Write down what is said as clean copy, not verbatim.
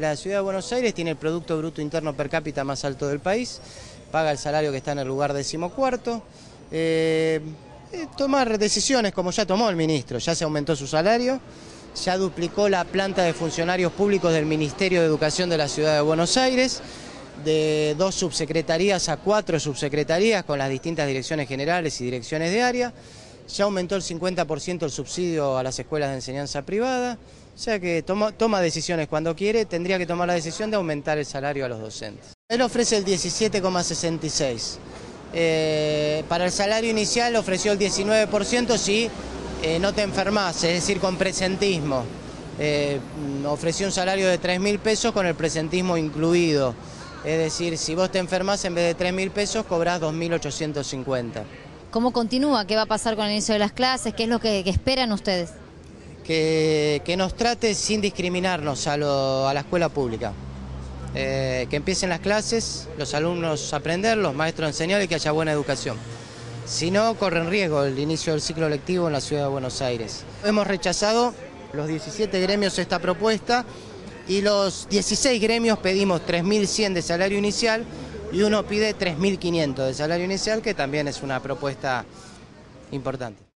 La ciudad de Buenos Aires tiene el Producto Bruto Interno Per Cápita más alto del país, paga el salario que está en el lugar 14º, tomar decisiones como ya tomó el ministro, ya se aumentó su salario, ya duplicó la planta de funcionarios públicos del Ministerio de Educación de la Ciudad de Buenos Aires, de 2 subsecretarías a 4 subsecretarías con las distintas direcciones generales y direcciones de área, ya aumentó el 50% el subsidio a las escuelas de enseñanza privada, o sea que toma decisiones cuando quiere, tendría que tomar la decisión de aumentar el salario a los docentes. Él ofrece el 17,66%. Para el salario inicial ofreció el 19% si no te enfermas, es decir, con presentismo. Ofreció un salario de 3.000 pesos con el presentismo incluido. Es decir, si vos te enfermas, en vez de 3.000 pesos cobrás 2.850. ¿Cómo continúa? ¿Qué va a pasar con el inicio de las clases? ¿Qué es lo que esperan ustedes? Que nos trate sin discriminarnos a la escuela pública. Que empiecen las clases, los alumnos aprender, los maestros enseñar y que haya buena educación. Si no, corre en riesgo el inicio del ciclo lectivo en la ciudad de Buenos Aires. Hemos rechazado los 17 gremios esta propuesta y los 16 gremios pedimos 3.100 de salario inicial y uno pide 3.500 de salario inicial, que también es una propuesta importante.